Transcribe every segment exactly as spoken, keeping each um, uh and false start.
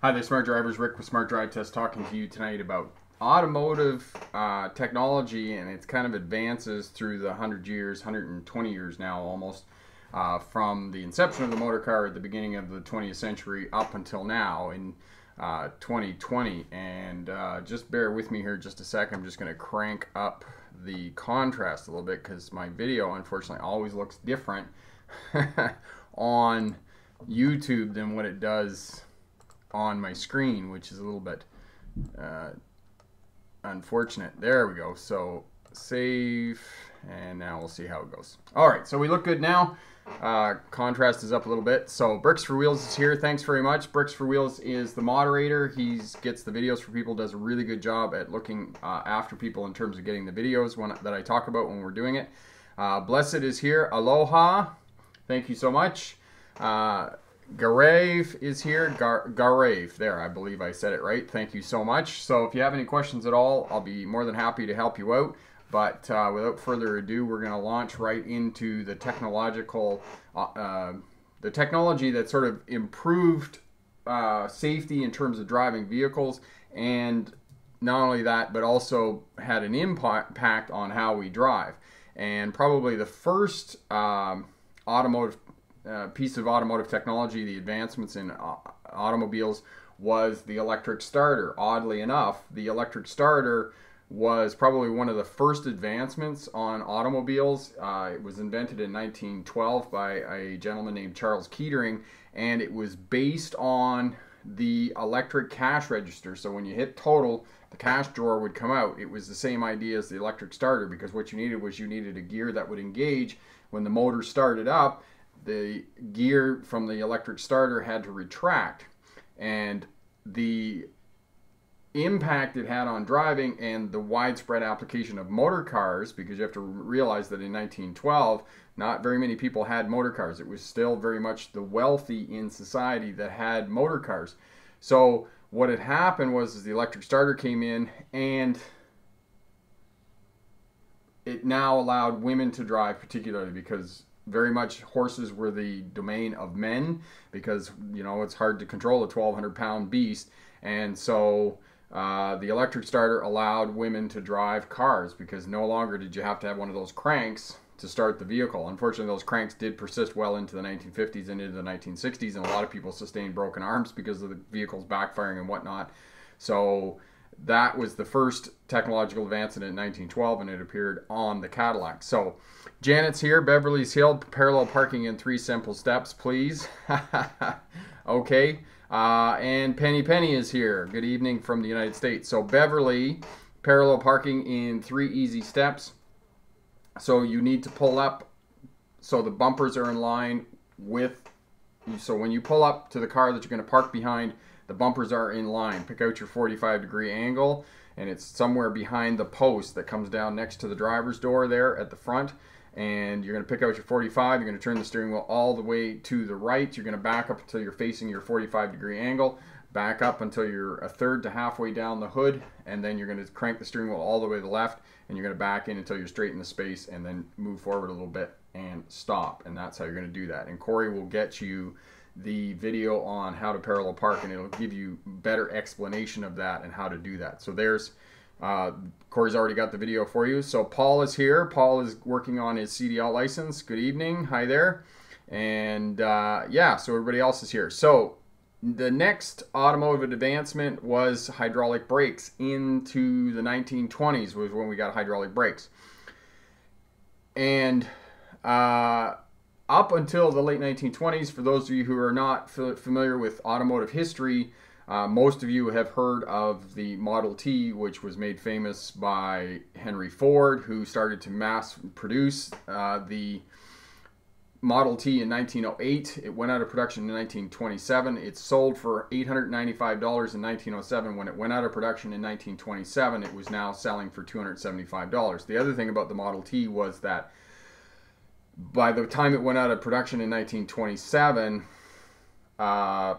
Hi there, Smart Drivers. Rick with Smart Drive Test talking to you tonight about automotive uh, technology and its kind of advances through the one hundred years, one hundred twenty years now almost, uh, from the inception of the motor car at the beginning of the twentieth century up until now in uh, twenty twenty. And uh, just bear with me here just a second. I'm just going to crank up the contrast a little bit because my video, unfortunately, always looks different on YouTube than what it does on my screen, which is a little bit uh, unfortunate. There we go. So save, and now we'll see how it goes. All right, so we look good now. Uh, contrast is up a little bit. So Bricks for Wheels is here. Thanks very much. Bricks for Wheels is the moderator. He gets the videos for people, does a really good job at looking uh, after people in terms of getting the videos when, that I talk about when we're doing it. Uh, Blessed is here. Aloha. Thank you so much. Uh, Garave is here. Gar Garave, there, I believe I said it right. Thank you so much. So if you have any questions at all, I'll be more than happy to help you out. But uh, without further ado, we're going to launch right into the technological, uh, uh, the technology that sort of improved uh, safety in terms of driving vehicles. And not only that, but also had an impact on how we drive. And probably the first um, automotive Uh, piece of automotive technology, the advancements in uh, automobiles, was the electric starter. Oddly enough, the electric starter was probably one of the first advancements on automobiles. Uh, it was invented in nineteen twelve by a gentleman named Charles Kettering, and it was based on the electric cash register. So when you hit total, the cash drawer would come out. It was the same idea as the electric starter, because what you needed was you needed a gear that would engage when the motor started up. The gear from the electric starter had to retract, and the impact it had on driving and the widespread application of motor cars, because you have to realize that in nineteen twelve, not very many people had motor cars. It was still very much the wealthy in society that had motor cars. So what had happened was is the electric starter came in, and it now allowed women to drive, particularly because very much horses were the domain of men, because, you know, it's hard to control a twelve hundred pound beast. And so uh, the electric starter allowed women to drive cars, because no longer did you have to have one of those cranks to start the vehicle. Unfortunately, those cranks did persist well into the nineteen fifties and into the nineteen sixties, and a lot of people sustained broken arms because of the vehicles backfiring and whatnot. So that was the first technological advancement in nineteen twelve, and it appeared on the Cadillac. So Janet's here. Beverly's Hill, parallel parking in three simple steps, please. Okay. Uh, and Penny Penny is here. Good evening from the United States. So Beverly, parallel parking in three easy steps. So you need to pull up so the bumpers are in line with you. So when you pull up to the car that you're going to park behind, the bumpers are in line. Pick out your forty-five degree angle, and it's somewhere behind the post that comes down next to the driver's door there at the front. And you're going to pick out your forty-five, you're going to turn the steering wheel all the way to the right, you're going to back up until you're facing your forty-five degree angle, back up until you're a third to halfway down the hood, and then you're going to crank the steering wheel all the way to the left, and you're going to back in until you're straight in the space, and then move forward a little bit and stop. And that's how you're going to do that. And Corey will get you the video on how to parallel park, and it'll give you better explanation of that and how to do that. So there's uh, Corey's already got the video for you. So Paul is here. Paul is working on his C D L license. Good evening. Hi there. And uh, yeah, so everybody else is here. So the next automotive advancement was hydraulic brakes. Into the nineteen twenties was when we got hydraulic brakes. And uh, up until the late nineteen twenties, for those of you who are not familiar with automotive history, uh, most of you have heard of the Model T, which was made famous by Henry Ford, who started to mass produce uh, the Model T in nineteen oh eight. It went out of production in nineteen twenty-seven. It sold for eight hundred ninety-five dollars in nineteen oh seven. When it went out of production in nineteen twenty-seven, it was now selling for two hundred seventy-five dollars. The other thing about the Model T was that by the time it went out of production in nineteen twenty-seven, uh,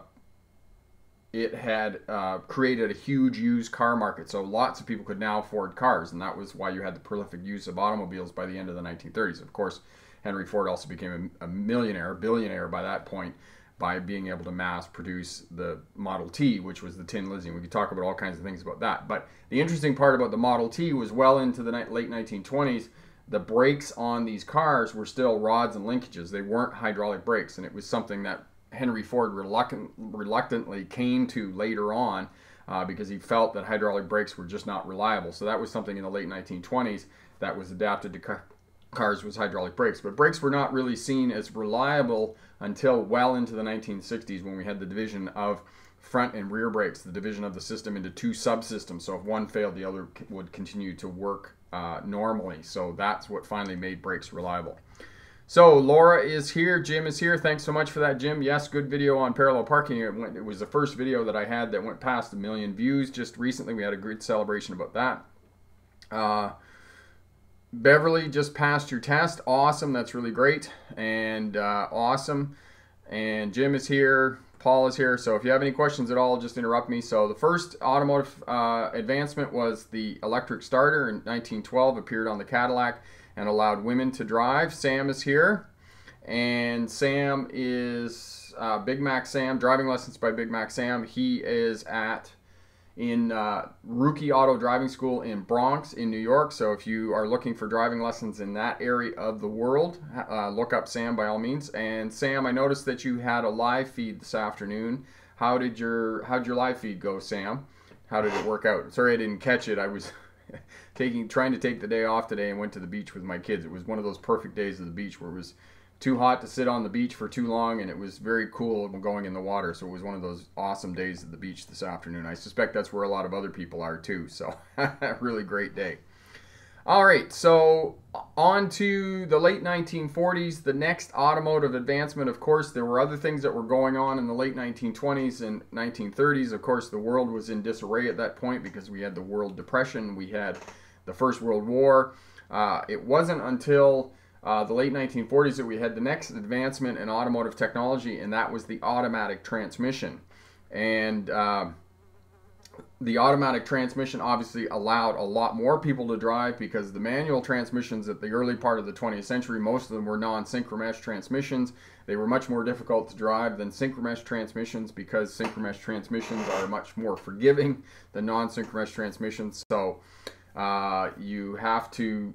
it had uh, created a huge used car market. So lots of people could now afford cars, and that was why you had the prolific use of automobiles by the end of the nineteen thirties. Of course, Henry Ford also became a, a millionaire, billionaire by that point, by being able to mass produce the Model T, which was the tin limousine. We could talk about all kinds of things about that. But the interesting part about the Model T was well into the late nineteen twenties, the brakes on these cars were still rods and linkages. They weren't hydraulic brakes, and it was something that Henry Ford reluctant, reluctantly came to later on uh, because he felt that hydraulic brakes were just not reliable. So that was something in the late nineteen twenties that was adapted to car cars with hydraulic brakes. But brakes were not really seen as reliable until well into the nineteen sixties, when we had the division of front and rear brakes, the division of the system into two subsystems. So if one failed, the other would continue to work uh, normally. So that's what finally made brakes reliable. So Laura is here, Jim is here. Thanks so much for that, Jim. Yes, good video on parallel parking. It, went, it was the first video that I had that went past a million views just recently. We had a great celebration about that. Uh, Beverly, just passed your test. Awesome. That's really great. And uh, awesome. And Jim is here. Paul is here. So if you have any questions at all, just interrupt me. So the first automotive uh, advancement was the electric starter in nineteen twelve, appeared on the Cadillac and allowed women to drive. Sam is here. And Sam is uh, Big Mac Sam, driving lessons by Big Mac Sam. He is at... in uh, Rookie Auto Driving School in Bronx in New York. So if you are looking for driving lessons in that area of the world, uh, look up Sam by all means. And Sam, I noticed that you had a live feed this afternoon. How did your how'd your live feed go, Sam? How did it work out? Sorry I didn't catch it. I was taking trying to take the day off today and went to the beach with my kids. It was one of those perfect days of the beach where it was too hot to sit on the beach for too long, and it was very cool going in the water. So it was one of those awesome days at the beach this afternoon. I suspect that's where a lot of other people are too. So really great day. All right, so on to the late nineteen forties, the next automotive advancement. Of course, there were other things that were going on in the late nineteen twenties and nineteen thirties. Of course, the world was in disarray at that point because we had the World Depression. We had the First World War. Uh, it wasn't until... Uh, the late nineteen forties that we had the next advancement in automotive technology, and that was the automatic transmission. And uh, the automatic transmission obviously allowed a lot more people to drive, because the manual transmissions at the early part of the twentieth century, most of them were non-synchromesh transmissions. They were much more difficult to drive than synchromesh transmissions, because synchromesh transmissions are much more forgiving than non-synchromesh transmissions. So uh, you have to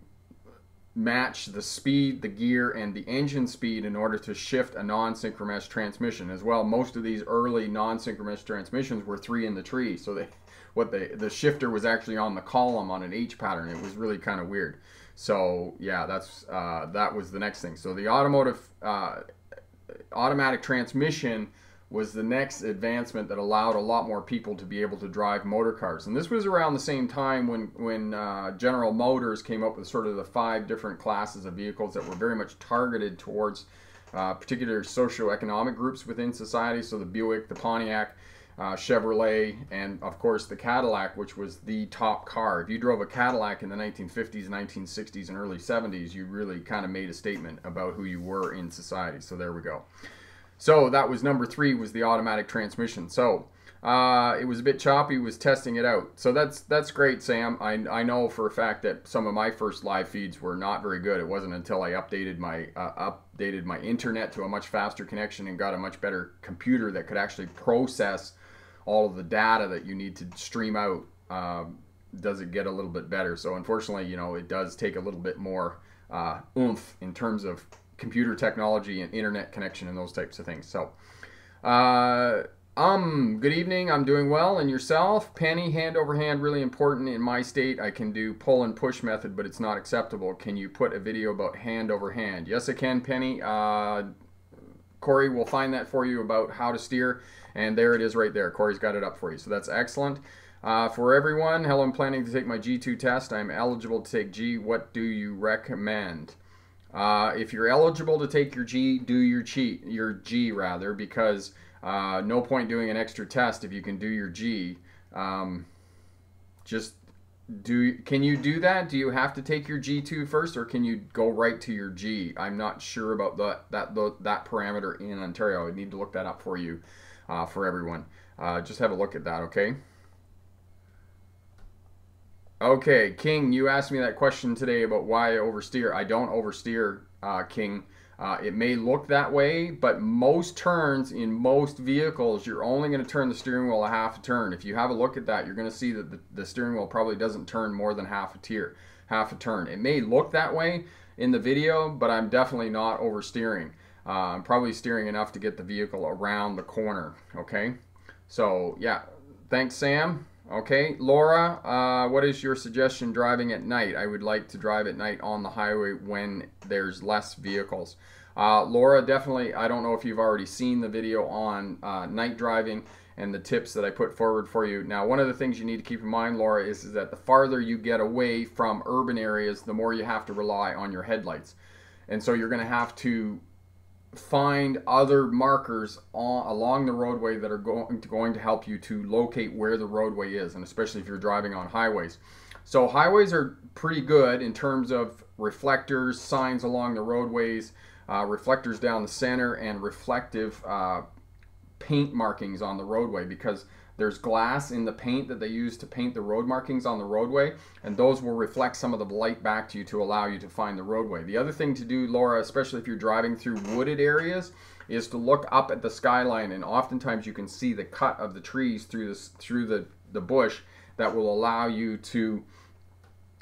match the speed, the gear, and the engine speed in order to shift a non-synchromesh transmission as well. Most of these early non-synchromesh transmissions were three in the tree, so they, what they, the shifter was actually on the column on an H pattern. It was really kind of weird. So yeah, that's uh, that was the next thing. So the automotive uh, automatic transmission was the next advancement that allowed a lot more people to be able to drive motor cars. And this was around the same time when, when uh, General Motors came up with sort of the five different classes of vehicles that were very much targeted towards uh, particular socioeconomic groups within society. So the Buick, the Pontiac, uh, Chevrolet, and of course the Cadillac, which was the top car. If you drove a Cadillac in the nineteen fifties, nineteen sixties, and early seventies, you really kind of made a statement about who you were in society. So there we go. So that was number three, was the automatic transmission. So uh, it was a bit choppy, was testing it out. So that's that's great, Sam. I, I know for a fact that some of my first live feeds were not very good. It wasn't until I updated my uh, updated my internet to a much faster connection and got a much better computer that could actually process all of the data that you need to stream out. Uh, does it get a little bit better? So unfortunately, you know, it does take a little bit more uh, oomph in terms of computer technology and internet connection and those types of things. So, uh, um, good evening. I'm doing well, and yourself? Penny, hand over hand, really important in my state. I can do pull and push method, but it's not acceptable. Can you put a video about hand over hand? Yes, I can, Penny. Uh, Corey will find that for you about how to steer, and there it is right there. Corey's got it up for you, so that's excellent. Uh, for everyone, hello, I'm planning to take my G two test. I'm eligible to take G. What do you recommend? Uh, if you're eligible to take your G, do your G, your G rather, because uh, no point doing an extra test if you can do your G. Um, just do. Can you do that? Do you have to take your G two first, or can you go right to your G? I'm not sure about that that the, that parameter in Ontario. I need to look that up for you, uh, for everyone. Uh, just have a look at that, okay? Okay, King, you asked me that question today about why I oversteer. I don't oversteer, uh, King. Uh, Uh, it may look that way, but most turns in most vehicles, you're only going to turn the steering wheel a half a turn. If you have a look at that, you're going to see that the, the steering wheel probably doesn't turn more than half a tier, half a turn. It may look that way in the video, but I'm definitely not oversteering. Uh, I'm probably steering enough to get the vehicle around the corner. Okay, so yeah, thanks, Sam. Okay, Laura, uh, what is your suggestion driving at night? I would like to drive at night on the highway when there's less vehicles. Uh, Laura, definitely, I don't know if you've already seen the video on uh, night driving and the tips that I put forward for you. Now, one of the things you need to keep in mind, Laura, is, is that the farther you get away from urban areas, the more you have to rely on your headlights. And so you're going to have to find other markers on, along the roadway that are going to, going to help you to locate where the roadway is, and especially if you're driving on highways. So highways are pretty good in terms of reflectors, signs along the roadways, uh, reflectors down the center, and reflective uh, paint markings on the roadway, because there's glass in the paint that they use to paint the road markings on the roadway, and those will reflect some of the light back to you to allow you to find the roadway. The other thing to do, Laura, especially if you're driving through wooded areas, is to look up at the skyline, and oftentimes you can see the cut of the trees through this through the the bush that will allow you to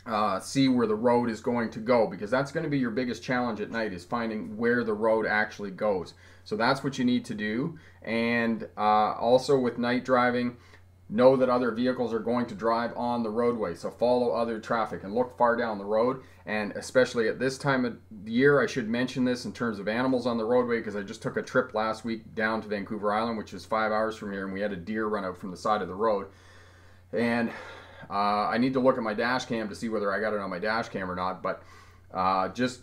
uh, see where the road is going to go, because that's going to be your biggest challenge at night, is finding where the road actually goes. So that's what you need to do. And uh, also with night driving, know that other vehicles are going to drive on the roadway, so follow other traffic and look far down the road. And especially at this time of year, I should mention this in terms of animals on the roadway, because I just took a trip last week down to Vancouver Island, which is five hours from here, and we had a deer run out from the side of the road. And Uh, I need to look at my dash cam to see whether I got it on my dash cam or not, but uh, just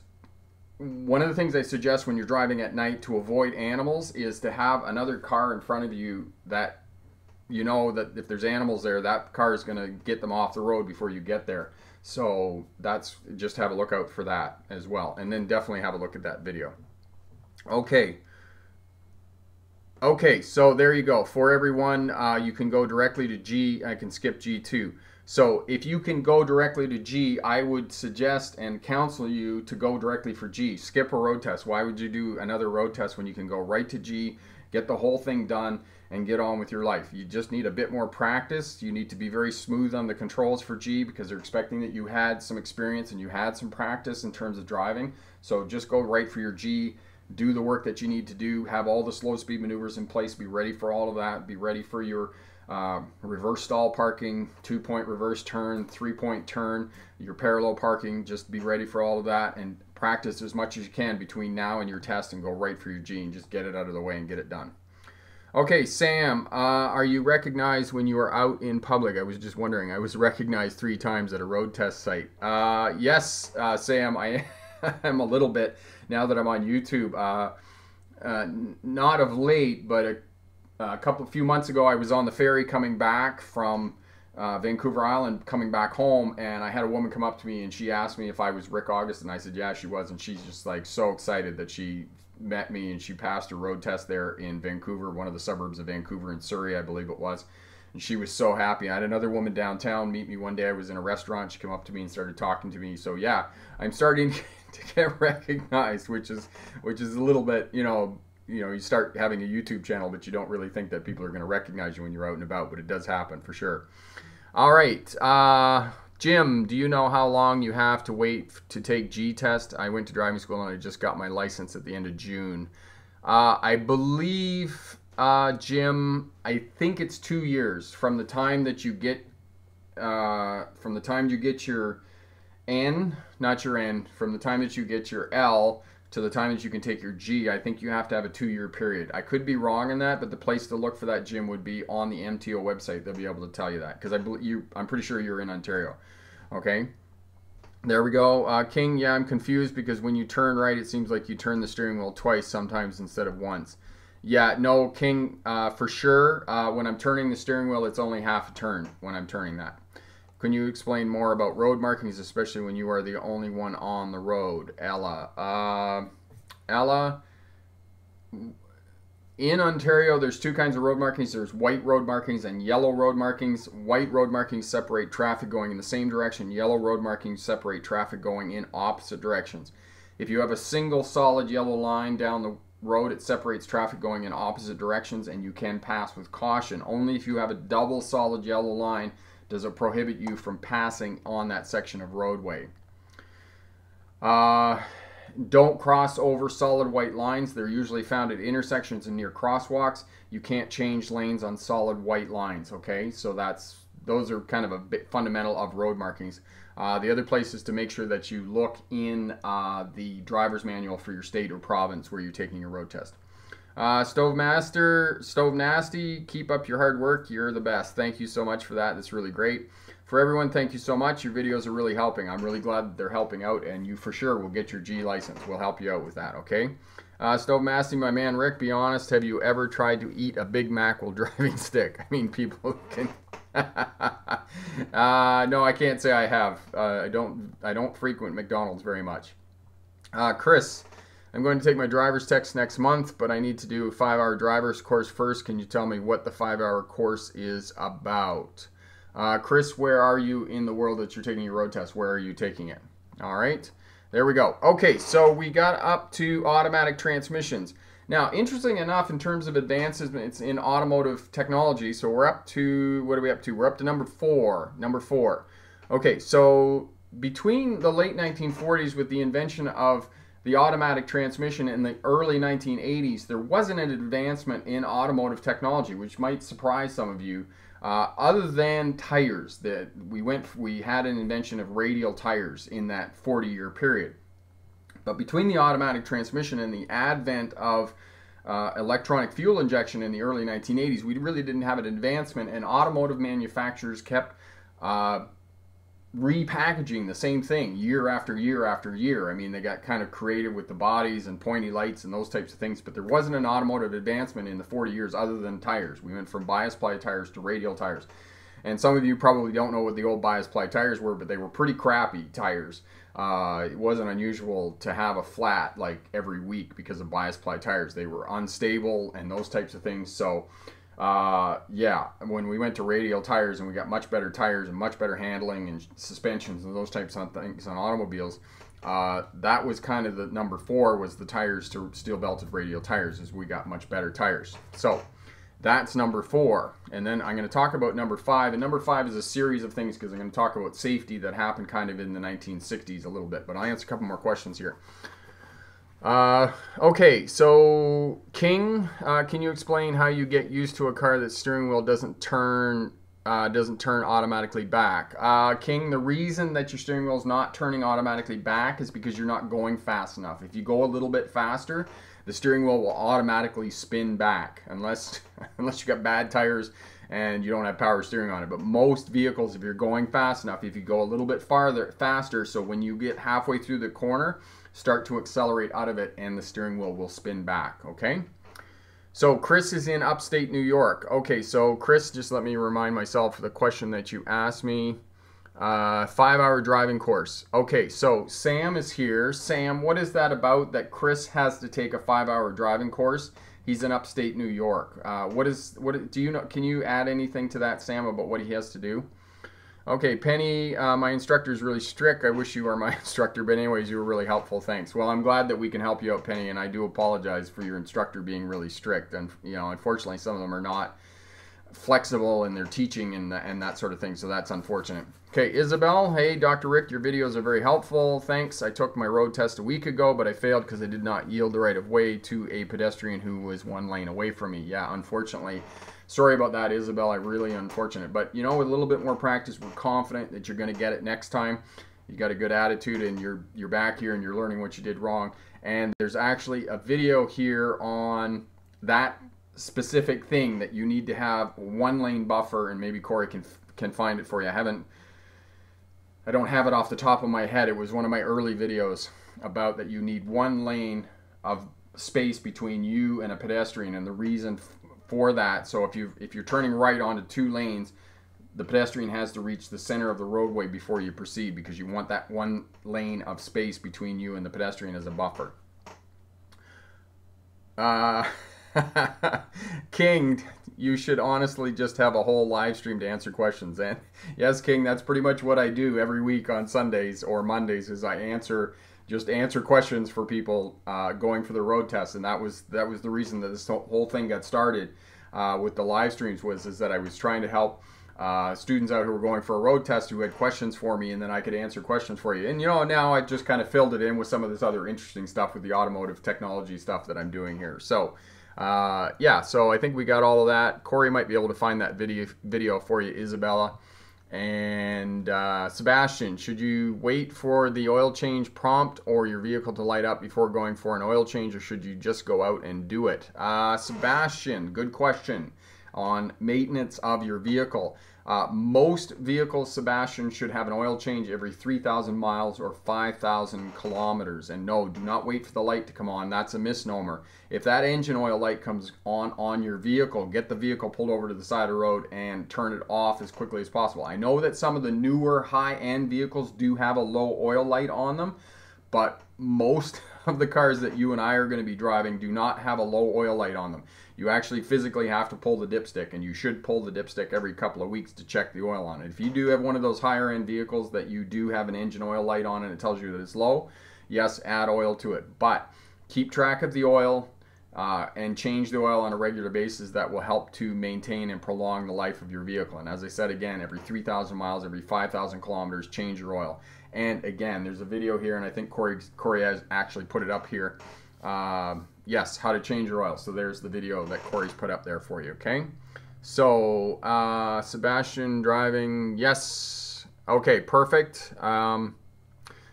one of the things I suggest when you're driving at night to avoid animals is to have another car in front of you that you know that if there's animals there, that car is going to get them off the road before you get there. So that's, just have a look out for that as well, and then definitely have a look at that video. Okay. Okay, so there you go. For everyone, uh, you can go directly to G. I can skip G two. So if you can go directly to G, I would suggest and counsel you to go directly for G. Skip a road test. Why would you do another road test when you can go right to G, get the whole thing done, and get on with your life? You just need a bit more practice. You need to be very smooth on the controls for G, because they're expecting that you had some experience and you had some practice in terms of driving. So just go right for your G. Do the work that you need to do. Have all the slow speed maneuvers in place. Be ready for all of that. Be ready for your Uh, reverse stall parking, two-point reverse turn, three-point turn, your parallel parking. Just be ready for all of that, and practice as much as you can between now and your test, and go right for your G and just get it out of the way and get it done. Okay, Sam, uh, are you recognized when you are out in public? I was just wondering. I was recognized three times at a road test site. Uh, yes, uh, Sam, I am a little bit now that I'm on YouTube. Uh, uh, not of late, but a Uh, a couple few months ago, I was on the ferry coming back from uh, Vancouver Island, coming back home, and I had a woman come up to me and she asked me if I was Rick August, and I said yeah, she was, and she's just like so excited that she met me, and she passed her road test there in Vancouver, one of the suburbs of Vancouver in Surrey, I believe it was, and she was so happy. I had another woman downtown meet me one day. I was in a restaurant. She came up to me and started talking to me. So yeah, I'm starting to get recognized, which is which is a little bit, you know. You know, you start having a YouTube channel, but you don't really think that people are going to recognize you when you're out and about, but it does happen for sure. All right. Uh, Jim, do you know how long you have to wait to take G test? I went to driving school and I just got my license at the end of June. Uh, I believe, uh, Jim, I think it's two years from the time that you get, uh, from the time you get your N, not your N, from the time that you get your L, to the time that you can take your G. I think you have to have a two-year period. I could be wrong in that, but the place to look for that, Jim, would be on the M T O website. They'll be able to tell you that, because I believe you. I'm pretty sure you're in Ontario. Okay, there we go. Uh, King, yeah, I'm confused because when you turn right, it seems like you turn the steering wheel twice sometimes instead of once. Yeah, no, King, uh, for sure. Uh, when I'm turning the steering wheel, it's only half a turn when I'm turning that. Can you explain more about road markings, especially when you are the only one on the road, Ella? Uh, Ella, in Ontario, there's two kinds of road markings. There's white road markings and yellow road markings. White road markings separate traffic going in the same direction. Yellow road markings separate traffic going in opposite directions. If you have a single solid yellow line down the road, it separates traffic going in opposite directions and you can pass with caution. Only if you have a double solid yellow line does it prohibit you from passing on that section of roadway. Uh, don't cross over solid white lines. They're usually found at intersections and near crosswalks. You can't change lanes on solid white lines, okay? So that's, those are kind of a bit fundamental of road markings. Uh, the other place is to make sure that you look in uh, the driver's manual for your state or province where you're taking your road test. Uh, Stove Master, Stove Nasty, keep up your hard work. You're the best. Thank you so much for that. That's really great. For everyone, thank you so much. Your videos are really helping. I'm really glad that they're helping out, and you for sure will get your G license. We'll help you out with that, okay? Uh, Stove Master, my man Rick, be honest. Have you ever tried to eat a Big Mac while driving stick? I mean, people can... uh, no, I can't say I have. Uh, I don't. I don't frequent McDonald's very much. Uh, Chris, I'm going to take my driver's test next month, but I need to do a five-hour driver's course first. Can you tell me what the five-hour course is about? Uh, Chris, where are you in the world that you're taking your road test? Where are you taking it? All right, there we go. Okay, so we got up to automatic transmissions. Now, interesting enough, in terms of advances, it's in automotive technology. So we're up to, what are we up to? We're up to number four, number four. Okay, so between the late nineteen forties with the invention of the automatic transmission and the early nineteen eighties, there wasn't an advancement in automotive technology, which might surprise some of you, uh, other than tires. That we went, we had an invention of radial tires in that forty-year period. But between the automatic transmission and the advent of uh, electronic fuel injection in the early nineteen eighties, we really didn't have an advancement, and automotive manufacturers kept uh, repackaging the same thing year after year after year. I mean, they got kind of creative with the bodies and pointy lights and those types of things, but there wasn't an automotive advancement in the forty years other than tires. We went from bias ply tires to radial tires. And some of you probably don't know what the old bias ply tires were, but they were pretty crappy tires. Uh, it wasn't unusual to have a flat like every week because of bias ply tires. They were unstable and those types of things. So uh, yeah, when we went to radial tires and we got much better tires and much better handling and suspensions and those types of things on automobiles, uh, that was kind of the number four, was the tires to steel belted radial tires, as we got much better tires. So that's number four. And then I'm going to talk about number five. And number five is a series of things, because I'm going to talk about safety that happened kind of in the nineteen sixties a little bit. But I'll answer a couple more questions here. Uh, okay, so King, uh, can you explain how you get used to a car that steering wheel doesn't turn uh, doesn't turn automatically back? Uh, King, the reason that your steering wheel is not turning automatically back is because you're not going fast enough. If you go a little bit faster, the steering wheel will automatically spin back, unless unless you got bad tires and you don't have power steering on it. But most vehicles, if you're going fast enough, if you go a little bit farther, faster, so when you get halfway through the corner, start to accelerate out of it and the steering wheel will spin back, okay? So Chris is in upstate New York. Okay, so Chris, just let me remind myself of the question that you asked me. Uh, five-hour driving course. Okay, so Sam is here. Sam, what is that about that Chris has to take a five-hour driving course? He's in upstate New York. Uh, what is, what do you know? Can you add anything to that, Sam, about what he has to do? Okay, Penny, uh, my instructor is really strict. I wish you were my instructor, but anyways, you were really helpful. Thanks. Well, I'm glad that we can help you out, Penny, and I do apologize for your instructor being really strict. And you know, unfortunately, some of them are not flexible in their teaching and, and that sort of thing, so that's unfortunate. Okay, Isabel, hey, Doctor Rick, your videos are very helpful. Thanks. I took my road test a week ago, but I failed because I did not yield the right of way to a pedestrian who was one lane away from me. Yeah, unfortunately. Sorry about that, Isabel. I really unfortunate. But, you know, with a little bit more practice, we're confident that you're going to get it next time. You got a good attitude and you're, you're back here and you're learning what you did wrong. And there's actually a video here on that specific thing that you need to have one lane buffer, and maybe Corey can can find it for you. I haven't, I don't have it off the top of my head. It was one of my early videos about that you need one lane of space between you and a pedestrian, and the reason for that. So if you if you're turning right onto two lanes, the pedestrian has to reach the center of the roadway before you proceed, because you want that one lane of space between you and the pedestrian as a buffer. Uh, King, you should honestly just have a whole live stream to answer questions. And yes, King, that's pretty much what I do every week on Sundays or Mondays, is I answer just answer questions for people uh, going for the road test. And that was that was the reason that this whole thing got started uh, with the live streams, was is that I was trying to help uh, students out who were going for a road test who had questions for me, and then I could answer questions for you. And you know, now I just kind of filled it in with some of this other interesting stuff with the automotive technology stuff that I'm doing here. So uh, yeah, so I think we got all of that. Corey might be able to find that video video for you, Isabella. And uh, Sebastian, should you wait for the oil change prompt or your vehicle to light up before going for an oil change, or should you just go out and do it? Uh, Sebastian, good question on maintenance of your vehicle. Uh, most vehicles, Sebastian, should have an oil change every three thousand miles or five thousand kilometers. And no, do not wait for the light to come on. That's a misnomer. If that engine oil light comes on on your vehicle, get the vehicle pulled over to the side of the road and turn it off as quickly as possible. I know that some of the newer high-end vehicles do have a low oil light on them, but most of the cars that you and I are going to be driving do not have a low oil light on them. You actually physically have to pull the dipstick, and you should pull the dipstick every couple of weeks to check the oil on it. If you do have one of those higher end vehicles that you do have an engine oil light on and it tells you that it's low, yes, add oil to it. But keep track of the oil uh, and change the oil on a regular basis. That will help to maintain and prolong the life of your vehicle. And as I said again, every three thousand miles, every five thousand kilometers, change your oil. And again, there's a video here, and I think Corey, Corey has actually put it up here. Um, yes, how to change your oil. So there's the video that Corey's put up there for you, okay? So, uh, Sebastian driving, yes. Okay, perfect. Um,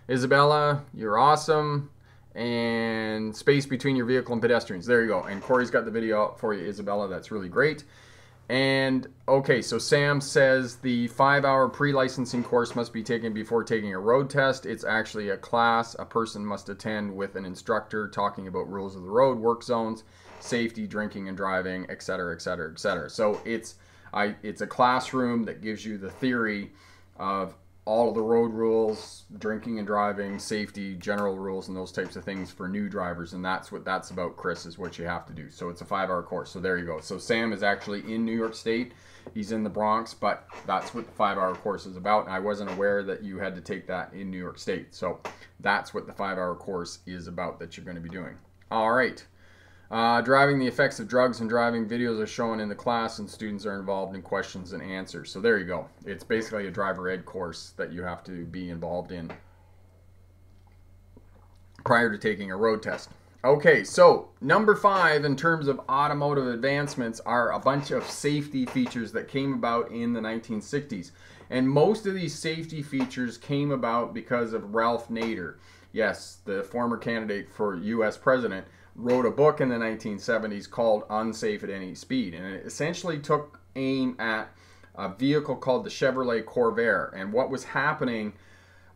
Isabella, you're awesome. And space between your vehicle and pedestrians. There you go. And Corey's got the video up for you, Isabella. That's really great. And okay, so Sam says the five-hour pre-licensing course must be taken before taking a road test. It's actually a class a person must attend with an instructor talking about rules of the road, work zones, safety, drinking and driving, et cetera, et cetera, et cetera. So it's I it's a classroom that gives you the theory of all of the road rules, drinking and driving, safety, general rules, and those types of things for new drivers. And that's what that's about, Chris, is what you have to do. So it's a five-hour course. So there you go. So Sam is actually in New York State. He's in the Bronx, but that's what the five-hour course is about. And I wasn't aware that you had to take that in New York State. So that's what the five-hour course is about that you're going to be doing. All right. Uh, driving, the effects of drugs and driving videos are shown in the class, and students are involved in questions and answers. So there you go. It's basically a driver ed course that you have to be involved in prior to taking a road test. Okay, so number five in terms of automotive advancements are a bunch of safety features that came about in the nineteen sixties. And most of these safety features came about because of Ralph Nader. Yes, the former candidate for U S president wrote a book in the nineteen seventies called Unsafe at Any Speed, and it essentially took aim at a vehicle called the Chevrolet Corvair. And what was happening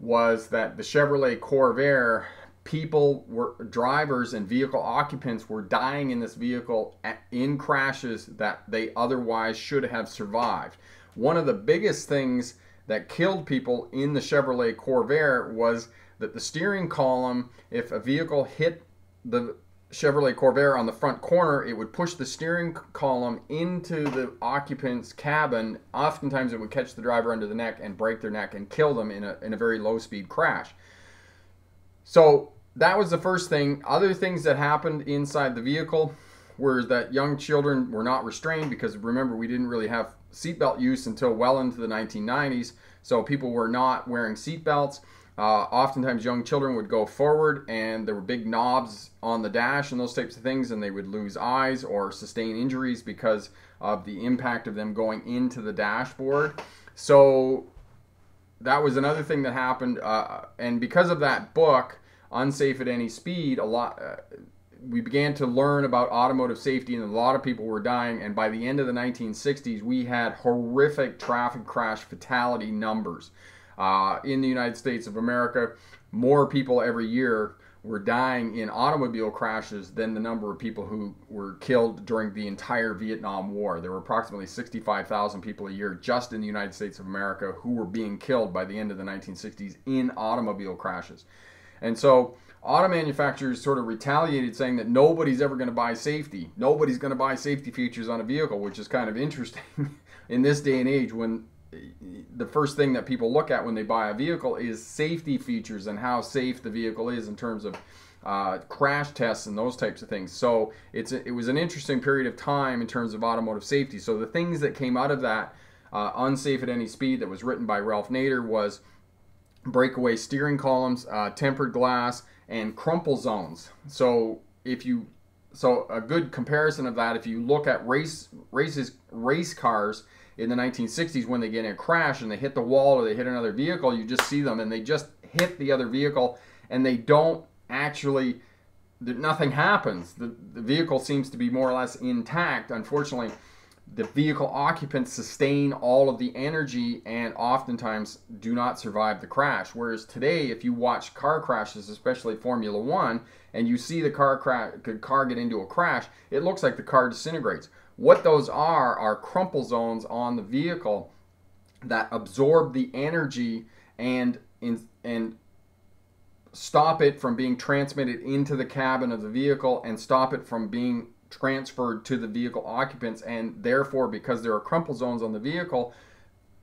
was that the Chevrolet Corvair, people were, drivers and vehicle occupants were dying in this vehicle at, in crashes that they otherwise should have survived. One of the biggest things that killed people in the Chevrolet Corvair was that the steering column, if a vehicle hit the Chevrolet Corvair on the front corner, it would push the steering column into the occupant's cabin. Oftentimes it would catch the driver under the neck and break their neck and kill them in a, in a very low speed crash. So that was the first thing. Other things that happened inside the vehicle were that young children were not restrained, because remember, we didn't really have seatbelt use until well into the nineteen nineties. So people were not wearing seatbelts. Uh, oftentimes young children would go forward, and there were big knobs on the dash and those types of things, and they would lose eyes or sustain injuries because of the impact of them going into the dashboard. So that was another thing that happened. Uh, and because of that book, Unsafe at Any Speed, a lot uh, we began to learn about automotive safety, and a lot of people were dying. And by the end of the nineteen sixties, we had horrific traffic crash fatality numbers. Uh, in the United States of America, more people every year were dying in automobile crashes than the number of people who were killed during the entire Vietnam War. There were approximately sixty-five thousand people a year just in the United States of America who were being killed by the end of the nineteen sixties in automobile crashes. And so auto manufacturers sort of retaliated, saying that nobody's ever going to buy safety. Nobody's going to buy safety features on a vehicle, which is kind of interesting in this day and age when the first thing that people look at when they buy a vehicle is safety features and how safe the vehicle is in terms of uh, crash tests and those types of things. So it's it was an interesting period of time in terms of automotive safety. So the things that came out of that uh, Unsafe at Any Speed that was written by Ralph Nader was breakaway steering columns, uh, tempered glass, and crumple zones. So if you so a good comparison of that, if you look at race races race cars in the nineteen sixties, when they get in a crash and they hit the wall or they hit another vehicle, you just see them and they just hit the other vehicle and they don't actually, nothing happens. The, the vehicle seems to be more or less intact. Unfortunately, the vehicle occupants sustain all of the energy and oftentimes do not survive the crash. Whereas today, if you watch car crashes, especially Formula One, and you see the car, cra the car get into a crash, it looks like the car disintegrates. What those are are crumple zones on the vehicle that absorb the energy and in, and stop it from being transmitted into the cabin of the vehicle and stop it from being transferred to the vehicle occupants, and therefore, because there are crumple zones on the vehicle,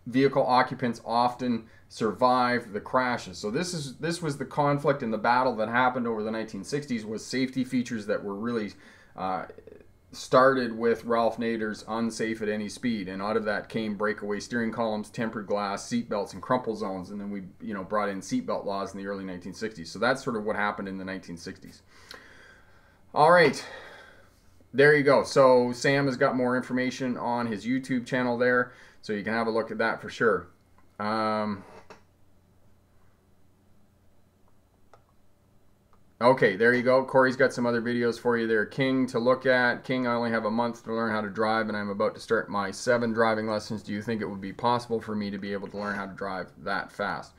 vehicle occupants often survive the crashes. So this is this was the conflict and the battle that happened over the nineteen sixties, was safety features that were really uh, started with Ralph Nader's Unsafe at Any Speed, and out of that came breakaway steering columns, tempered glass, seat belts, and crumple zones. And then we, you know, brought in seatbelt laws in the early nineteen sixties. So that's sort of what happened in the nineteen sixties. All right, there you go. So Sam has got more information on his YouTube channel there, so you can have a look at that for sure. Um, Okay, there you go. Corey's got some other videos for you there. King to look at. King, I only have a month to learn how to drive, and I'm about to start my seven driving lessons. Do you think it would be possible for me to be able to learn how to drive that fast?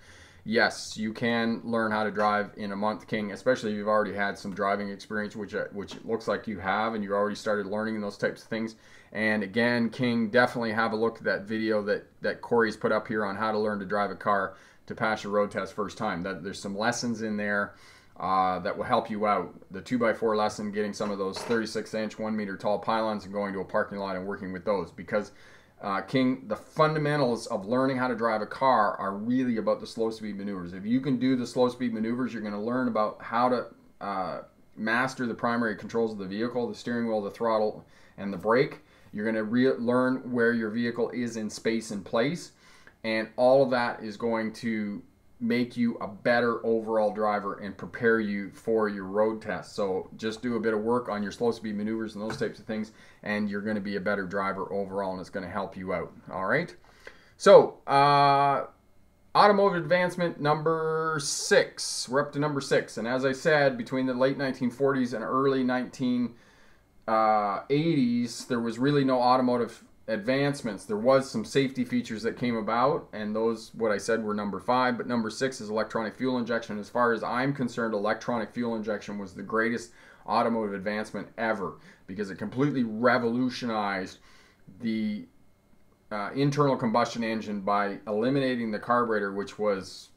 Yes, you can learn how to drive in a month, King, especially if you've already had some driving experience, which, which it looks like you have, and you already started learning those types of things. And again, King, definitely have a look at that video that, that Corey's put up here on how to learn to drive a car to pass your road test first time. That, there's some lessons in there Uh, that will help you out. The two by four lesson, getting some of those thirty-six inch, one meter tall pylons and going to a parking lot and working with those, because uh, King, the fundamentals of learning how to drive a car are really about the slow speed maneuvers. If you can do the slow speed maneuvers, you're going to learn about how to uh, master the primary controls of the vehicle, the steering wheel, the throttle, and the brake. You're going to learn where your vehicle is in space and place, and all of that is going to make you a better overall driver and prepare you for your road test. So just do a bit of work on your slow speed maneuvers and those types of things, and you're going to be a better driver overall, and it's going to help you out. All right, so uh, automotive advancement number six, we're up to number six. And as I said, between the late nineteen forties and early nineteen eighties, there was really no automotive advancements. There was some safety features that came about, and those, what I said, were number five. But number six is electronic fuel injection. As far as I'm concerned, electronic fuel injection was the greatest automotive advancement ever, because it completely revolutionized the uh, internal combustion engine by eliminating the carburetor, which was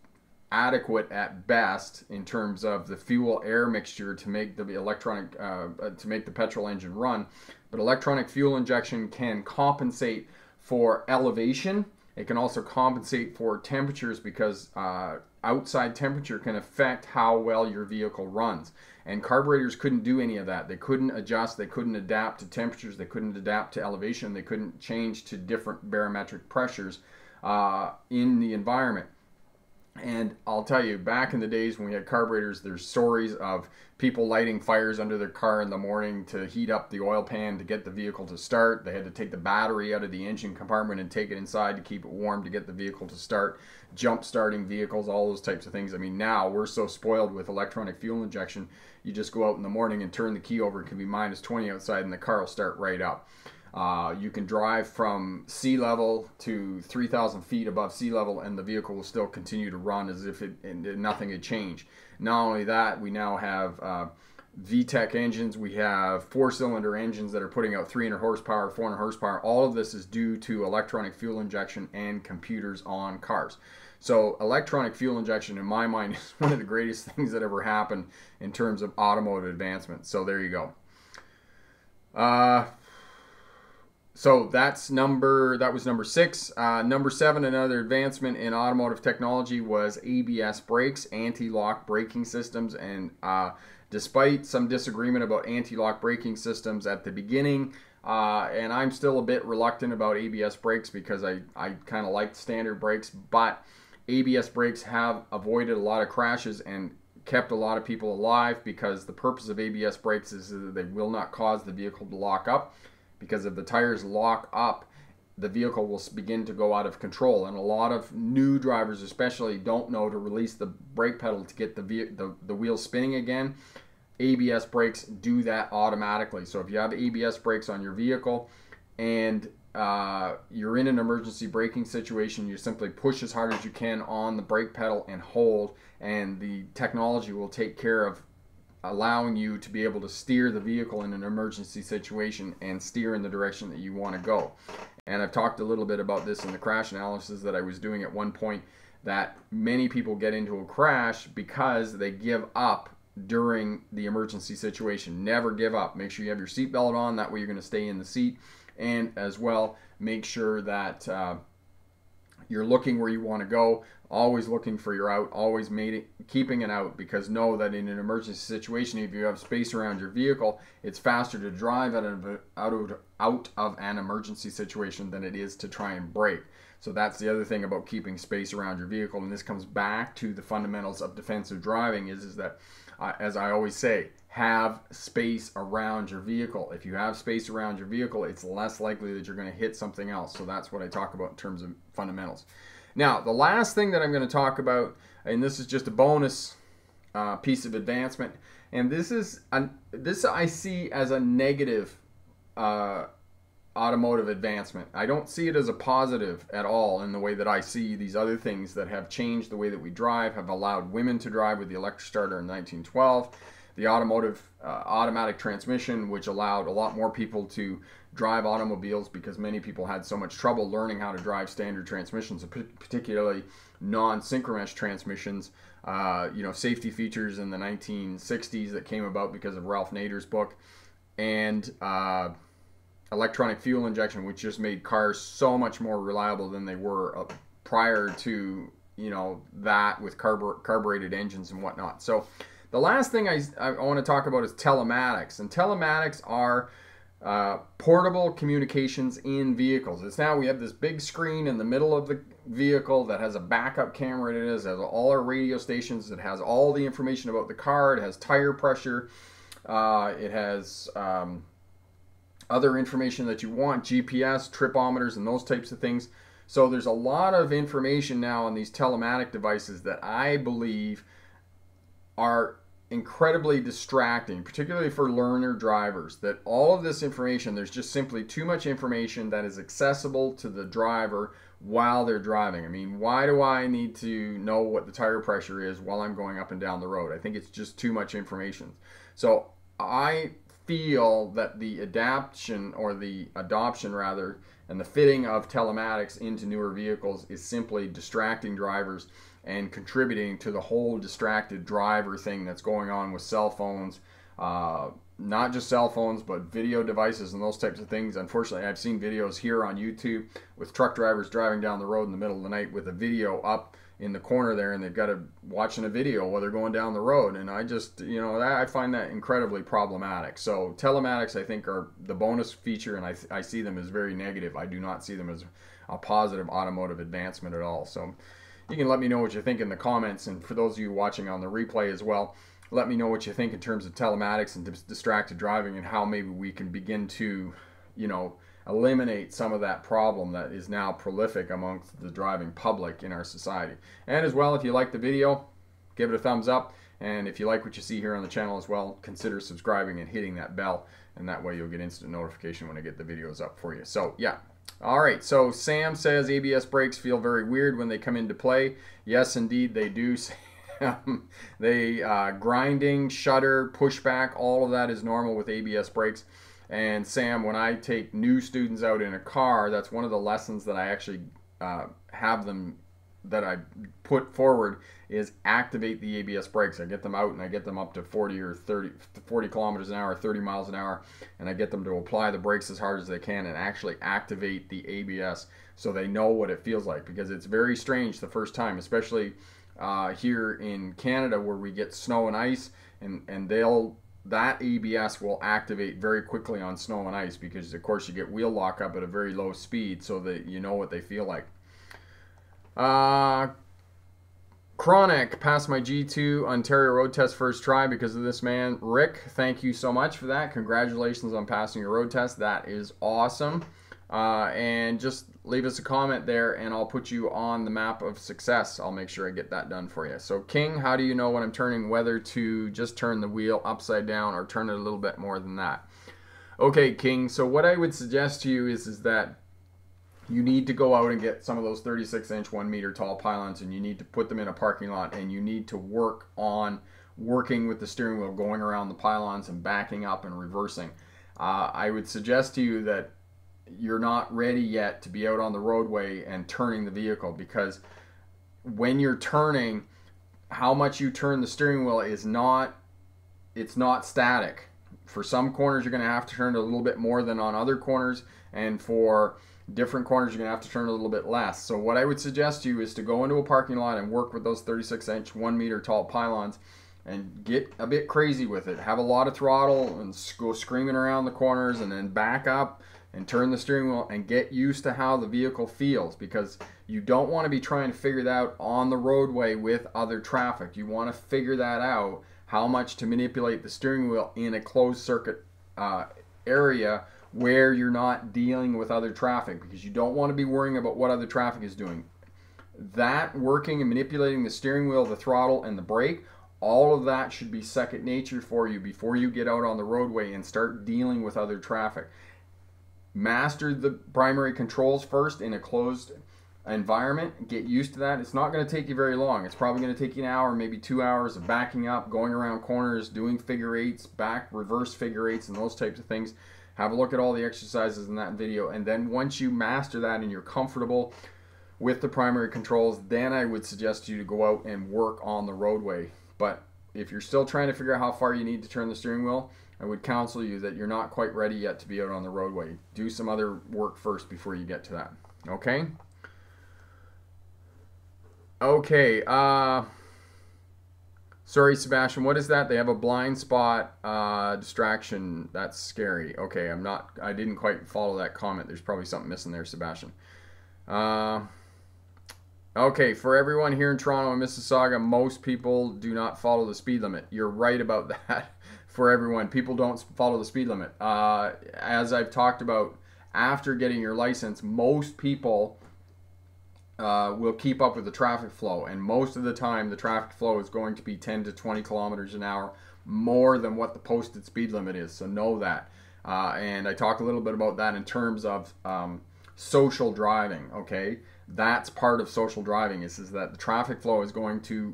adequate at best in terms of the fuel air mixture to make the electronic uh, to make the petrol engine run. But electronic fuel injection can compensate for elevation. It can also compensate for temperatures, because uh, outside temperature can affect how well your vehicle runs. And carburetors couldn't do any of that. They couldn't adjust, they couldn't adapt to temperatures, they couldn't adapt to elevation, they couldn't change to different barometric pressures uh, in the environment. And I'll tell you, back in the days when we had carburetors, there's stories of people lighting fires under their car in the morning to heat up the oil pan to get the vehicle to start. They had to take the battery out of the engine compartment and take it inside to keep it warm to get the vehicle to start. Jump starting vehicles, all those types of things. I mean, now we're so spoiled with electronic fuel injection. You just go out in the morning and turn the key over. It can be minus twenty outside and the car will start right up. Uh, you can drive from sea level to three thousand feet above sea level, and the vehicle will still continue to run as if it, and nothing had changed. Not only that, we now have uh, V TEC engines. We have four-cylinder engines that are putting out three hundred horsepower, four hundred horsepower. All of this is due to electronic fuel injection and computers on cars. So electronic fuel injection, in my mind, is one of the greatest things that ever happened in terms of automotive advancement. So there you go. Uh... So that's number, that was number six. Uh, number seven, another advancement in automotive technology was A B S brakes, anti-lock braking systems. And uh, despite some disagreement about anti-lock braking systems at the beginning, uh, and I'm still a bit reluctant about A B S brakes because I, I kind of liked standard brakes, but A B S brakes have avoided a lot of crashes and kept a lot of people alive, because the purpose of A B S brakes is that they will not cause the vehicle to lock up. Because if the tires lock up, the vehicle will begin to go out of control. And a lot of new drivers especially don't know to release the brake pedal to get the, the, the wheel spinning again. A B S brakes do that automatically. So if you have A B S brakes on your vehicle and uh, you're in an emergency braking situation, you simply push as hard as you can on the brake pedal and hold, and the technology will take care of allowing you to be able to steer the vehicle in an emergency situation and steer in the direction that you want to go. And I've talked a little bit about this in the crash analysis that I was doing at one point, that many people get into a crash because they give up during the emergency situation. Never give up. Make sure you have your seatbelt on, that way you're going to stay in the seat. And as well, make sure that uh, you're looking where you want to go, always looking for your out, always made it, keeping an out, because know that in an emergency situation, if you have space around your vehicle, it's faster to drive out of, out of, out of an emergency situation than it is to try and brake. So that's the other thing about keeping space around your vehicle. And this comes back to the fundamentals of defensive driving is, is that, uh, as I always say, have space around your vehicle. If you have space around your vehicle, it's less likely that you're going to hit something else. So that's what I talk about in terms of fundamentals. Now, the last thing that I'm going to talk about, and this is just a bonus uh, piece of advancement, and this is a, this I see as a negative uh, automotive advancement. I don't see it as a positive at all in the way that I see these other things that have changed the way that we drive, have allowed women to drive with the electric starter in nineteen twelve, the automotive uh, automatic transmission, which allowed a lot more people to drive automobiles, because many people had so much trouble learning how to drive standard transmissions, particularly non-synchromesh transmissions. Uh, you know, safety features in the nineteen sixties that came about because of Ralph Nader's book, and uh, electronic fuel injection, which just made cars so much more reliable than they were uh, prior to, you know, that with carb carbureted engines and whatnot. So the last thing I, I want to talk about is telematics, and telematics are Uh, portable communications in vehicles. It's now we have this big screen in the middle of the vehicle that has a backup camera. It is has all our radio stations. It has all the information about the car. It has tire pressure. Uh, it has um, other information that you want, G P S, tripometers, and those types of things. So there's a lot of information now on these telematic devices that I believe are incredibly distracting, particularly for learner drivers, that all of this information, there's just simply too much information that is accessible to the driver while they're driving. I mean, why do I need to know what the tire pressure is while I'm going up and down the road? I think it's just too much information. So I feel that the adaption or the adoption rather, and the fitting of telematics into newer vehicles is simply distracting drivers and contributing to the whole distracted driver thing that's going on with cell phones, uh, not just cell phones, but video devices and those types of things. Unfortunately, I've seen videos here on YouTube with truck drivers driving down the road in the middle of the night with a video up in the corner there, and they've got to watching a video while they're going down the road. And I just, you know, I find that incredibly problematic. So telematics, I think, are the bonus feature, and I, I see them as very negative. I do not see them as a positive automotive advancement at all. So you can let me know what you think in the comments, and for those of you watching on the replay as well, let me know what you think in terms of telematics and distracted driving, and how maybe we can begin to, you know, eliminate some of that problem that is now prolific amongst the driving public in our society. And as well, if you like the video, give it a thumbs up, and if you like what you see here on the channel as well, consider subscribing and hitting that bell, and that way you'll get instant notification when I get the videos up for you. So yeah. Alright, so Sam says A B S brakes feel very weird when they come into play. Yes, indeed, they do, Sam. They uh, grinding, shudder, pushback, all of that is normal with A B S brakes. And Sam, when I take new students out in a car, that's one of the lessons that I actually uh, have them that I put forward is activate the A B S brakes. I get them out and I get them up to forty or thirty, forty kilometers an hour, thirty miles an hour, and I get them to apply the brakes as hard as they can and actually activate the A B S so they know what it feels like, because it's very strange the first time, especially uh, here in Canada where we get snow and ice, and, and they'll that A B S will activate very quickly on snow and ice because, of course, you get wheel lockup at a very low speed so that you know what they feel like. Uh, Chronic passed my G two Ontario road test first try because of this man. Rick, thank you so much for that. Congratulations on passing your road test. That is awesome. Uh, and just leave us a comment there and I'll put you on the map of success. I'll make sure I get that done for you. So King, how do you know when I'm turning whether to just turn the wheel upside down or turn it a little bit more than that? Okay, King, so what I would suggest to you is, is that you need to go out and get some of those thirty-six inch, one meter tall pylons, and you need to put them in a parking lot, and you need to work on working with the steering wheel, going around the pylons and backing up and reversing. Uh, I would suggest to you that you're not ready yet to be out on the roadway and turning the vehicle, because when you're turning, how much you turn the steering wheel is not, it's not static. For some corners, you're going to have to turn it a little bit more than on other corners, and for different corners, you're going to have to turn a little bit less. So what I would suggest to you is to go into a parking lot and work with those thirty-six inch, one meter tall pylons and get a bit crazy with it. Have a lot of throttle and go screaming around the corners, and then back up and turn the steering wheel and get used to how the vehicle feels, because you don't want to be trying to figure that out on the roadway with other traffic. You want to figure that out, how much to manipulate the steering wheel in a closed circuit uh, area where you're not dealing with other traffic, because you don't want to be worrying about what other traffic is doing. That working and manipulating the steering wheel, the throttle and the brake, all of that should be second nature for you before you get out on the roadway and start dealing with other traffic. Master the primary controls first in a closed environment. Get used to that. It's not going to take you very long. It's probably going to take you an hour, maybe two hours of backing up, going around corners, doing figure eights, back reverse figure eights and those types of things. Have a look at all the exercises in that video, and then once you master that and you're comfortable with the primary controls, then I would suggest you to go out and work on the roadway. But if you're still trying to figure out how far you need to turn the steering wheel, I would counsel you that you're not quite ready yet to be out on the roadway. Do some other work first before you get to that. Okay? Okay. Uh, sorry, Sebastian. What is that? They have a blind spot uh, distraction. That's scary. Okay. I'm not, I didn't quite follow that comment. There's probably something missing there, Sebastian. Uh, okay. For everyone here in Toronto and Mississauga, most people do not follow the speed limit. You're right about that. For everyone, people don't follow the speed limit. Uh, as I've talked about, after getting your license, most people uh, will keep up with the traffic flow, and most of the time the traffic flow is going to be ten to twenty kilometers an hour more than what the posted speed limit is, so know that. Uh, and I talk a little bit about that in terms of um, social driving, okay? That's part of social driving, is, is that the traffic flow is going to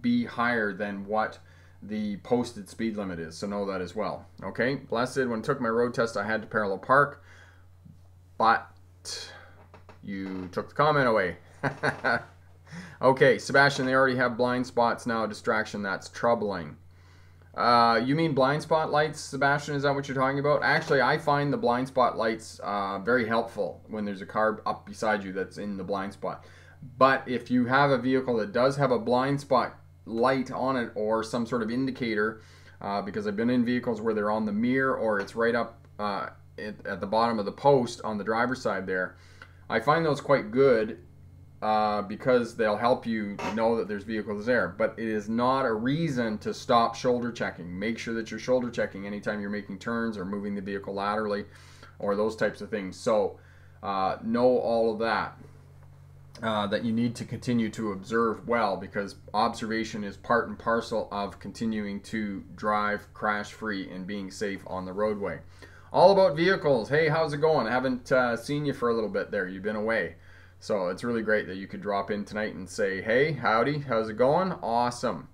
be higher than what the posted speed limit is, so know that as well. Okay, Blessed, when I took my road test I had to parallel park, but you took the comment away. Okay, Sebastian, they already have blind spots now, distraction, that's troubling. Uh, you mean blind spot lights, Sebastian, is that what you're talking about? Actually, I find the blind spot lights uh, very helpful when there's a car up beside you that's in the blind spot. But if you have a vehicle that does have a blind spot light on it or some sort of indicator, uh, because I've been in vehicles where they're on the mirror or it's right up uh, at, at the bottom of the post on the driver's side there, I find those quite good uh, because they'll help you know that there's vehicles there, but it is not a reason to stop shoulder checking. Make sure that you're shoulder checking anytime you're making turns or moving the vehicle laterally or those types of things. So uh, know all of that. Uh, that you need to continue to observe well, because observation is part and parcel of continuing to drive crash free and being safe on the roadway. All about vehicles. Hey, how's it going? I haven't uh, seen you for a little bit there. You've been away. So it's really great that you could drop in tonight and say, hey, howdy, how's it going? Awesome.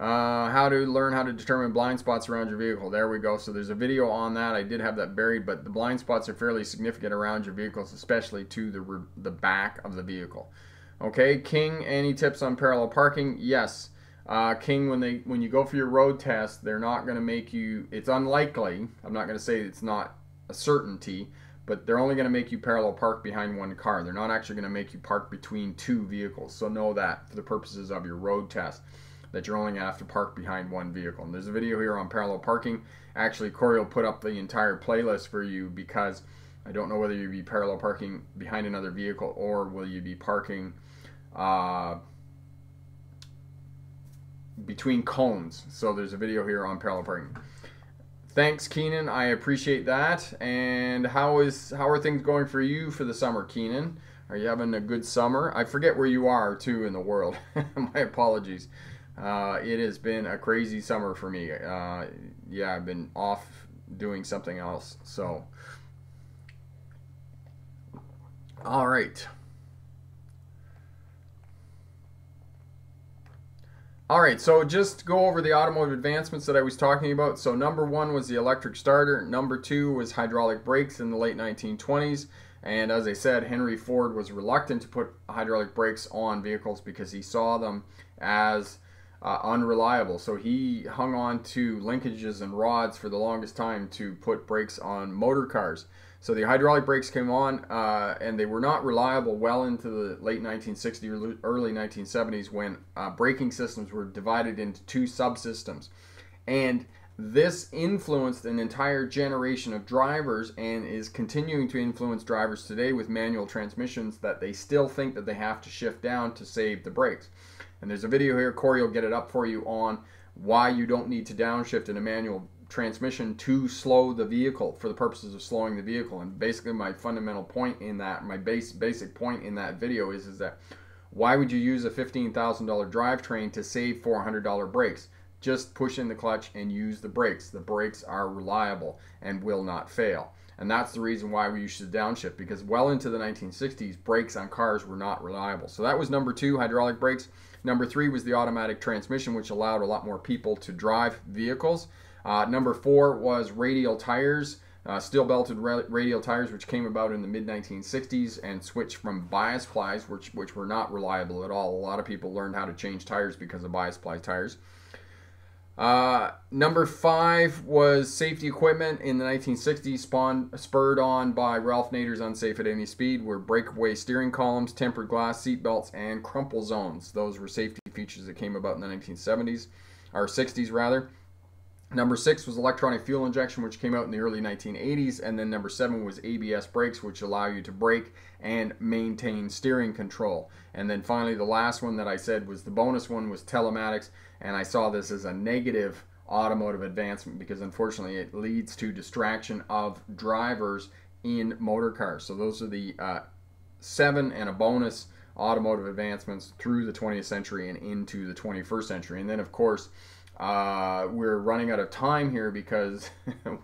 Uh, how to learn how to determine blind spots around your vehicle. There we go. So there's a video on that. I did have that buried, but the blind spots are fairly significant around your vehicles, especially to the, the back of the vehicle. Okay, King, any tips on parallel parking? Yes. Uh, King, when they when you go for your road test, they're not going to make you, it's unlikely, I'm not going to say it's not a certainty, but they're only going to make you parallel park behind one car. They're not actually going to make you park between two vehicles. So know that for the purposes of your road test, that you're only going to have to park behind one vehicle. And there's a video here on parallel parking. Actually, Corey will put up the entire playlist for you, because I don't know whether you'll be parallel parking behind another vehicle, or will you be parking uh, between cones. So there's a video here on parallel parking. Thanks, Keenan. I appreciate that. And how is how are things going for you for the summer, Keenan? Are you having a good summer? I forget where you are too in the world. My apologies. Uh, it has been a crazy summer for me. Uh, yeah, I've been off doing something else. So. All right. All right, so just go over the automotive advancements that I was talking about. So number one was the electric starter. Number two was hydraulic brakes in the late nineteen twenties. And as I said, Henry Ford was reluctant to put hydraulic brakes on vehicles because he saw them as uh, unreliable. So he hung on to linkages and rods for the longest time to put brakes on motor cars. So the hydraulic brakes came on, uh, and they were not reliable well into the late nineteen sixties, early nineteen seventies, when uh, braking systems were divided into two subsystems. And this influenced an entire generation of drivers and is continuing to influence drivers today with manual transmissions that they still think that they have to shift down to save the brakes. And there's a video here, Corey will get it up for you, on why you don't need to downshift in a manual transmission to slow the vehicle for the purposes of slowing the vehicle. And basically my fundamental point in that, my base basic point in that video is, is that why would you use a fifteen thousand dollar drivetrain to save four hundred dollar brakes? Just push in the clutch and use the brakes. The brakes are reliable and will not fail. And that's the reason why we should downshift, because well into the nineteen sixties, brakes on cars were not reliable. So that was number two, hydraulic brakes. Number three was the automatic transmission, which allowed a lot more people to drive vehicles. Uh, number four was radial tires, uh, steel belted radial tires, which came about in the mid nineteen sixties and switched from bias plies, which, which were not reliable at all. A lot of people learned how to change tires because of bias ply tires. Uh, number five was safety equipment in the nineteen sixties, spawned, spurred on by Ralph Nader's Unsafe at Any Speed, were breakaway steering columns, tempered glass, seat belts, and crumple zones. Those were safety features that came about in the nineteen seventies, or sixties rather. Number six was electronic fuel injection, which came out in the early nineteen eighties. And then number seven was A B S brakes, which allow you to brake and maintain steering control. And then finally, the last one that I said was the bonus one was telematics. And I saw this as a negative automotive advancement because unfortunately it leads to distraction of drivers in motor cars. So those are the uh, seven and a bonus automotive advancements through the twentieth century and into the twenty-first century. And then of course, Uh, we're running out of time here because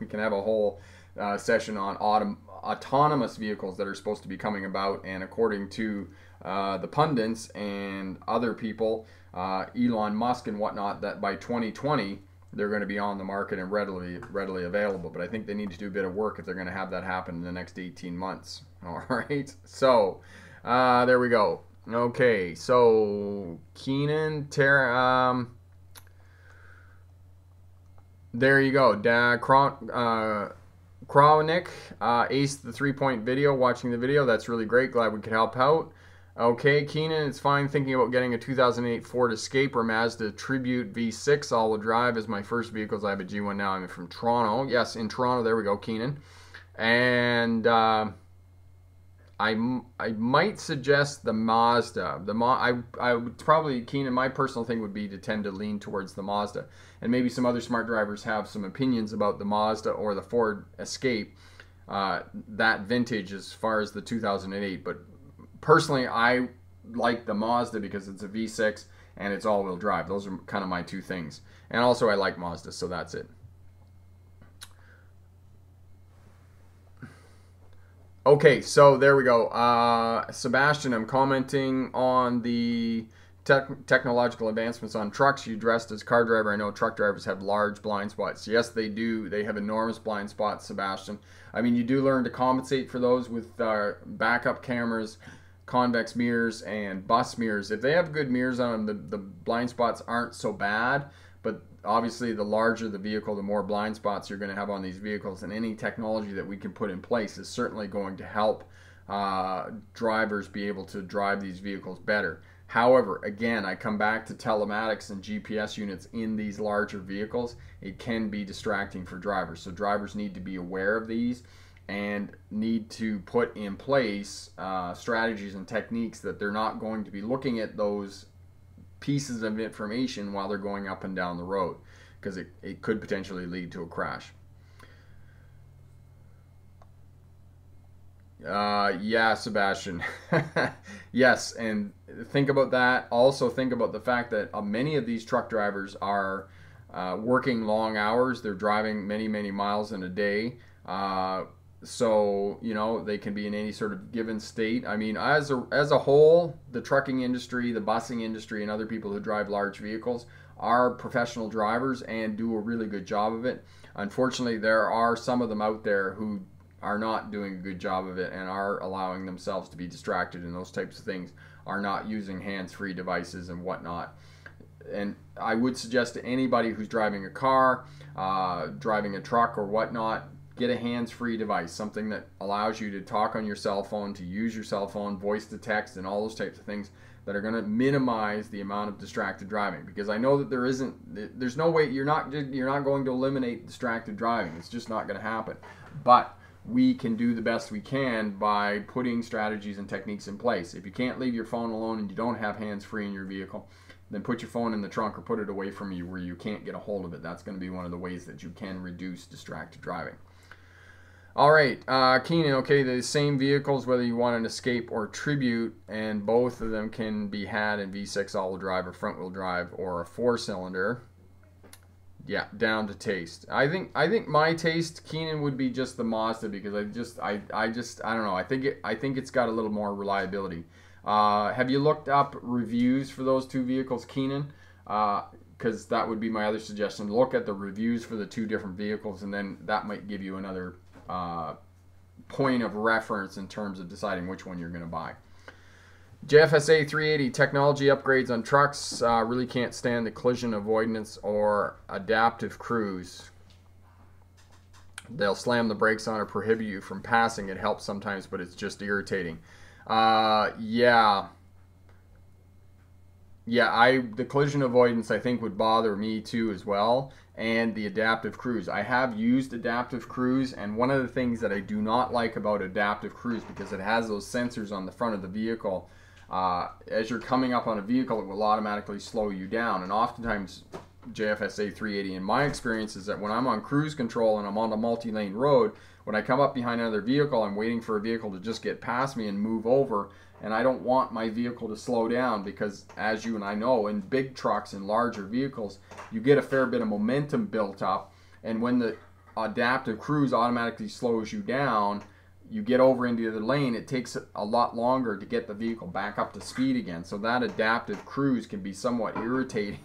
we can have a whole uh, session on autom autonomous vehicles that are supposed to be coming about, and according to uh, the pundits and other people, uh, Elon Musk and whatnot, that by twenty twenty they're going to be on the market and readily readily available. But I think they need to do a bit of work if they're going to have that happen in the next eighteen months. All right, so uh, there we go. Okay, so Keenan, Tara, um, there you go. Da, Kron, uh, Kronick, uh, Ace the three-point video, watching the video. That's really great. Glad we could help out. Okay, Keenan, it's fine thinking about getting a two thousand eight Ford Escape or Mazda Tribute V six all-wheel drive as my first vehicles. I have a G one now. I'm from Toronto. Yes, in Toronto. There we go, Keenan. And uh, I, m I might suggest the Mazda. The Ma I, I would probably, Keenan, my personal thing would be to tend to lean towards the Mazda. And maybe some other smart drivers have some opinions about the Mazda or the Ford Escape, uh, that vintage as far as the two thousand eight. But personally, I like the Mazda because it's a V six and it's all-wheel drive. Those are kind of my two things. And also, I like Mazda, so that's it. Okay, so there we go. Uh, Sebastian, I'm commenting on the tech technological advancements on trucks. You dressed as car driver. I know truck drivers have large blind spots. Yes, they do. They have enormous blind spots, Sebastian. I mean, you do learn to compensate for those with uh, backup cameras, convex mirrors and bus mirrors. If they have good mirrors on them, the, the blind spots aren't so bad, but obviously the larger the vehicle, the more blind spots you're going to have on these vehicles, and any technology that we can put in place is certainly going to help uh, drivers be able to drive these vehicles better. However, again, I come back to telematics and G P S units in these larger vehicles. It can be distracting for drivers, so drivers need to be aware of these and need to put in place uh, strategies and techniques that they're not going to be looking at those pieces of information while they're going up and down the road, because it, it could potentially lead to a crash. Uh, yeah, Sebastian. Yes, and think about that. Also think about the fact that uh, many of these truck drivers are uh, working long hours. They're driving many, many miles in a day. Uh, so, you know, they can be in any sort of given state. I mean, as a, as a whole, the trucking industry, the busing industry, and other people who drive large vehicles are professional drivers and do a really good job of it. Unfortunately, there are some of them out there who are not doing a good job of it and are allowing themselves to be distracted and those types of things, are not using hands-free devices and whatnot. And I would suggest to anybody who's driving a car, uh, driving a truck or whatnot, get a hands-free device, something that allows you to talk on your cell phone, to use your cell phone, voice to text, and all those types of things that are going to minimize the amount of distracted driving. Because I know that there isn't, there's no way, you're not, you're not going to eliminate distracted driving. It's just not going to happen. But we can do the best we can by putting strategies and techniques in place. If you can't leave your phone alone and you don't have hands-free in your vehicle, then put your phone in the trunk or put it away from you where you can't get a hold of it. That's going to be one of the ways that you can reduce distracted driving. All right, uh, Keenan, okay, the same vehicles, whether you want an Escape or Tribute, and both of them can be had in V six all-wheel drive or front-wheel drive or a four-cylinder. Yeah, down to taste. I think I think my taste, Keenan, would be just the Mazda, because I just I I just I don't know. I think it I think it's got a little more reliability. Uh, have you looked up reviews for those two vehicles, Keenan? Uh, because that would be my other suggestion. Look at the reviews for the two different vehicles, and then that might give you another uh, point of reference in terms of deciding which one you're going to buy. J F S A three eighty, technology upgrades on trucks. Uh, really can't stand the collision avoidance or adaptive cruise. They'll slam the brakes on or prohibit you from passing. It helps sometimes, but it's just irritating. Uh, yeah. Yeah, I the collision avoidance I think would bother me too as well, and the adaptive cruise. I have used adaptive cruise, and one of the things that I do not like about adaptive cruise, because it has those sensors on the front of the vehicle, Uh, as you're coming up on a vehicle, it will automatically slow you down. And oftentimes, J F S A three eighty, in my experience, is that when I'm on cruise control and I'm on a multi-lane road, when I come up behind another vehicle, I'm waiting for a vehicle to just get past me and move over, and I don't want my vehicle to slow down, because, as you and I know, in big trucks and larger vehicles, you get a fair bit of momentum built up, and when the adaptive cruise automatically slows you down, you get over into the other lane, it takes a lot longer to get the vehicle back up to speed again. So that adaptive cruise can be somewhat irritating.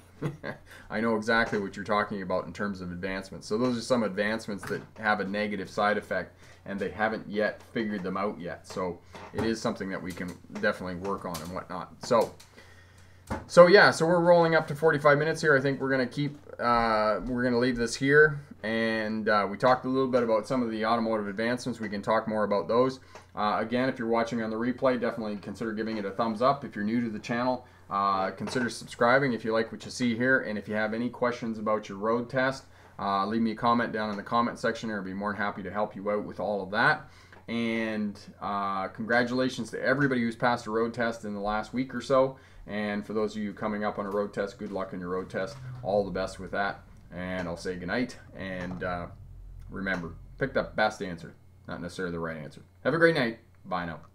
I know exactly what you're talking about in terms of advancements. So those are some advancements that have a negative side effect, and they haven't yet figured them out yet. So it is something that we can definitely work on and whatnot. So, so yeah, so we're rolling up to forty-five minutes here. I think we're going to keep, uh, we're going to leave this here. And uh, we talked a little bit about some of the automotive advancements. We can talk more about those. Uh, again, if you're watching on the replay, definitely consider giving it a thumbs up. If you're new to the channel, uh, consider subscribing if you like what you see here. And if you have any questions about your road test, uh, leave me a comment down in the comment section. I'll be more than happy to help you out with all of that. And uh, congratulations to everybody who's passed a road test in the last week or so. And for those of you coming up on a road test, good luck on your road test. All the best with that. And I'll say goodnight, and uh, remember, pick the best answer, not necessarily the right answer. Have a great night. Bye now.